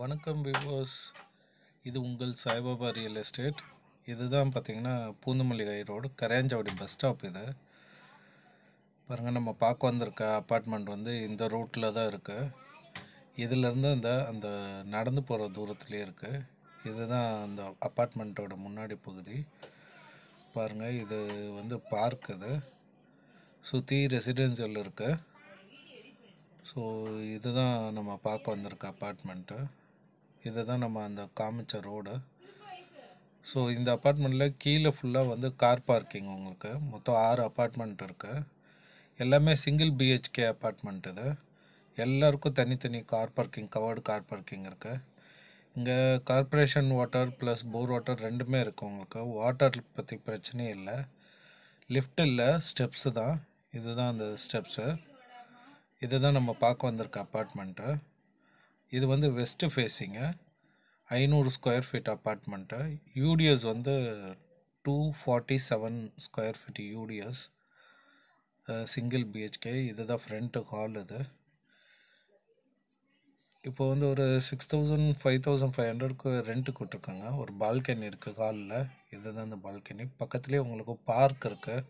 வணக்கம் வியூவர்ஸ், இது உங்கள் சாய்பாபா ரியல் எஸ்டேட். இதுதான் பார்த்தீங்கன்னா பூந்தமல்லிகை ரோடு கரையாஞ்சாவடி பஸ் ஸ்டாப். இது பாருங்கள், நம்ம பார்க்க வந்திருக்க அப்பார்ட்மெண்ட் வந்து இந்த ரோட்டில் தான் இருக்குது. இதிலேருந்து அந்த நடந்து போகிற தூரத்துலேயே இருக்குது. இதுதான் அந்த அப்பார்ட்மெண்ட்டோட முன்னாடி பகுதி. பாருங்கள், இது வந்து பார்க். இது சுற்றி ரெசிடென்சியல் இருக்குது. ஸோ இதுதான் நம்ம பார்க்க வந்திருக்க அப்பார்ட்மெண்ட்டு. இது தான் நம்ம அந்த காமிச்ச ரோடு. ஸோ இந்த அப்பார்ட்மெண்ட்டில் கீழே ஃபுல்லாக வந்து கார் பார்க்கிங். உங்களுக்கு மொத்தம் 6 அப்பார்ட்மெண்ட் இருக்குது. எல்லாமே சிங்கிள் பிஹெச்கே அப்பார்ட்மெண்ட். இது எல்லாருக்கும் தனித்தனி car parking, covered car parking இருக்குது. இங்கே corporation water plus bore water ரெண்டுமே இருக்குது. உங்களுக்கு வாட்டர் பற்றி பிரச்சனையும் இல்லை. லிஃப்ட் இல்லை, ஸ்டெப்ஸு தான். இதுதான் அந்த ஸ்டெப்ஸு. இதுதான் நம்ம பார்க்க வந்திருக்க அப்பார்ட்மெண்ட்டு. இது வந்து west facing, 500 square feet apartment. UDS வந்து 247 square feet UDS, single BHK. இதுதான் ஃப்ரண்ட்டு ஹால். இது இப்போ வந்து ஒரு 6,000 5,500க்கு ரெண்ட்டு கொடுத்துருக்காங்க. ஒரு பால்கனி இருக்குது ஹாலில். இதுதான் அந்த பால்கனி. பக்கத்துலேயே உங்களுக்கு பார்க் இருக்குது.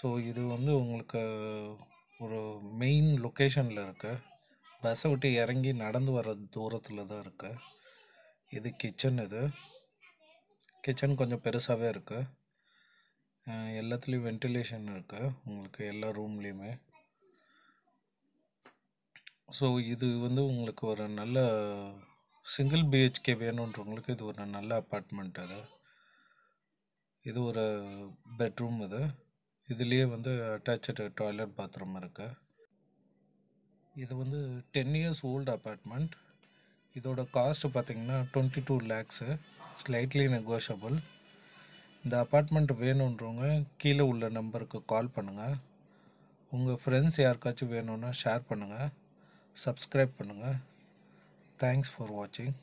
ஸோ இது வந்து உங்களுக்கு ஒரு மெயின் லொக்கேஷனில் இருக்குது. பஸ்ஸை விட்டு இறங்கி நடந்து வர தூரத்தில் தான் இருக்குது. இது கிச்சன். கிச்சன் கொஞ்சம் பெருசாகவே இருக்குது. எல்லாத்துலேயும் வென்டிலேஷன் இருக்குது உங்களுக்கு, எல்லா ரூம்லேயுமே. ஸோ இது வந்து உங்களுக்கு ஒரு நல்ல சிங்கிள் பிஹெச்கே வேணுன்றவங்களுக்கு இது ஒரு நல்ல அப்பார்ட்மெண்ட். இது ஒரு பெட்ரூம். இதுலேயே வந்து அட்டாச்சு டாய்லெட் பாத்ரூம் இருக்குது. இது வந்து 10 இயர்ஸ் ஓல்டு அப்பார்ட்மெண்ட். இதோட காஸ்ட்டு பார்த்திங்கன்னா 22 லேக்ஸு, ஸ்லைட்லி நெகோஷியபிள். இந்த அப்பார்ட்மெண்ட் வேணுன்றவங்க கீழே உள்ள நம்பருக்கு கால் பண்ணுங்கள். உங்கள் ஃப்ரெண்ட்ஸ் யாருக்காச்சும் வேணும்னா ஷேர் பண்ணுங்கள். சப்ஸ்கிரைப் பண்ணுங்கள். தேங்க்ஸ் ஃபார் வாட்சிங்.